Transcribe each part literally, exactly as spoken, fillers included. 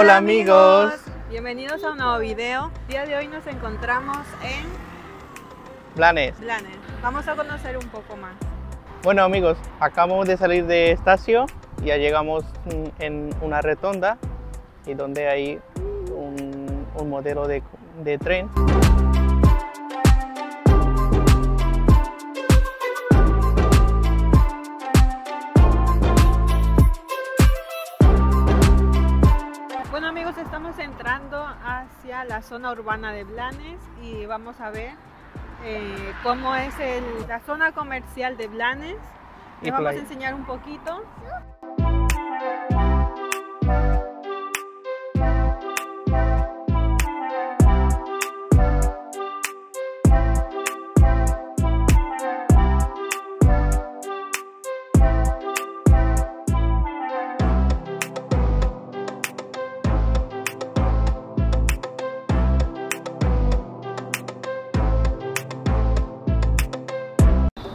Hola amigos, bienvenidos a un nuevo video. El día de hoy nos encontramos en Blanes. Blanes. Vamos a conocer un poco más. Bueno amigos, acabamos de salir de Estacio, ya llegamos en una rotonda y donde hay un, un modelo de, de tren. Estamos entrando hacia la zona urbana de Blanes y vamos a ver eh, cómo es el, la zona comercial de Blanes. Les vamos a enseñar un poquito.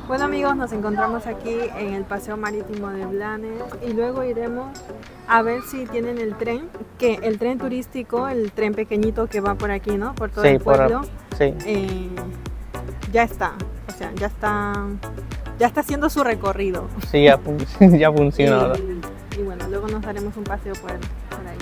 Bueno amigos, nos encontramos aquí en el Paseo Marítimo de Blanes y luego iremos a ver si tienen el tren, que el tren turístico, el tren pequeñito que va por aquí, ¿no? Por todo sí, el pueblo. Por, sí. eh, ya está, o sea, ya está, ya está haciendo su recorrido. Sí, ya, ya funciona. y, y bueno, luego nos daremos un paseo por, por ahí.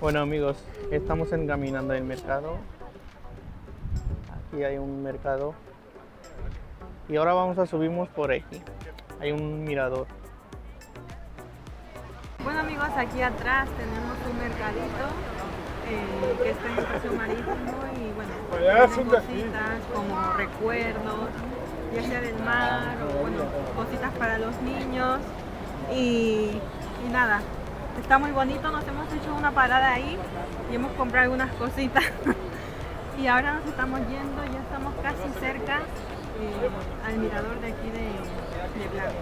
Bueno amigos, estamos encaminando el mercado. Aquí hay un mercado. Y ahora vamos a subirnos por aquí. Hay un mirador. Bueno amigos, aquí atrás tenemos un mercadito eh, que está en el Paseo Marítimo y bueno, hay cositas como recuerdos, ya sea del mar o bueno, cositas para los niños y, y nada. Está muy bonito, nos hemos hecho una parada ahí y hemos comprado algunas cositas y ahora nos estamos yendo, ya estamos casi cerca eh, al mirador de aquí de, de Blanes.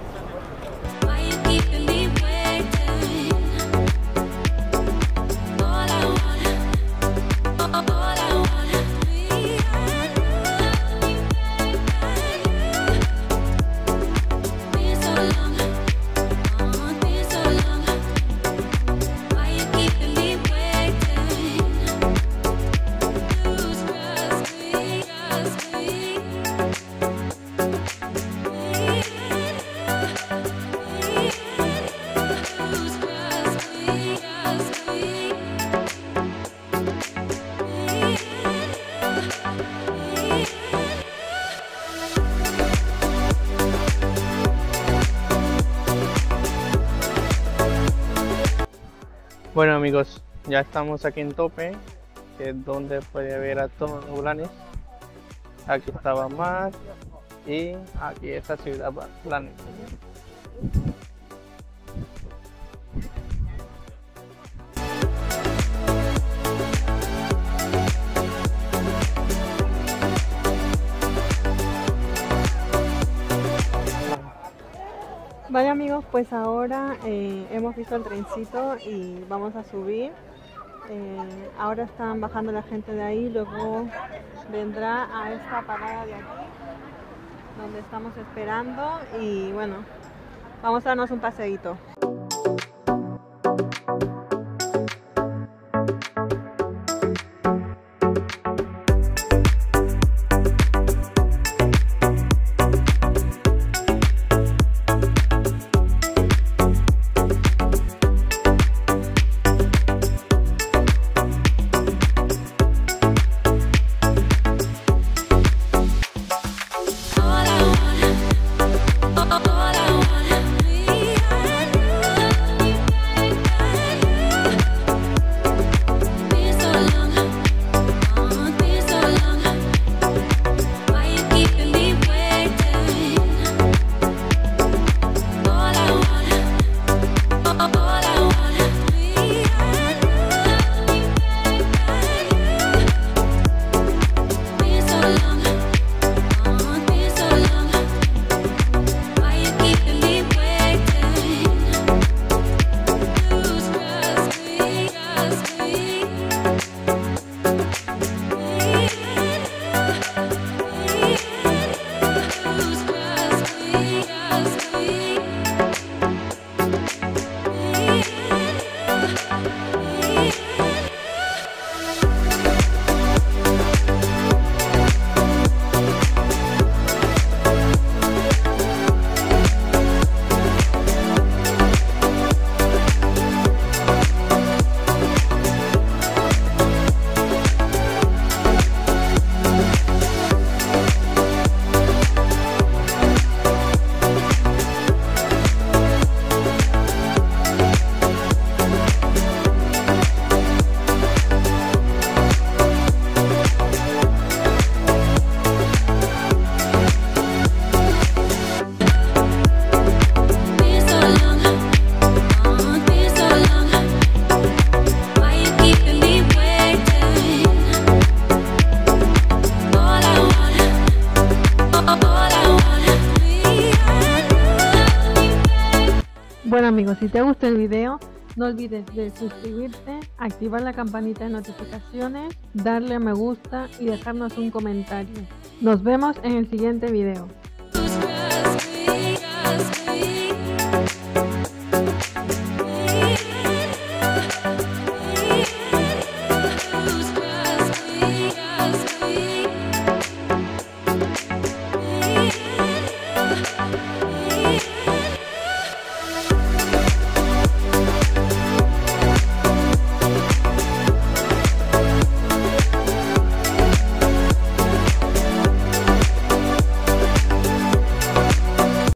Bueno amigos, ya estamos aquí en Tope, que es donde puede ver a todos los Blanes. Aquí estaba Mar y aquí esta ciudad Blanes. Vale amigos, pues ahora eh, hemos visto el trencito y vamos a subir. Eh, ahora están bajando la gente de ahí, luego vendrá a esta parada de aquí donde estamos esperando y bueno, vamos a darnos un paseíto. Bueno amigos, si te gusta el video, no olvides de suscribirte, activar la campanita de notificaciones, darle a me gusta y dejarnos un comentario. Nos vemos en el siguiente video.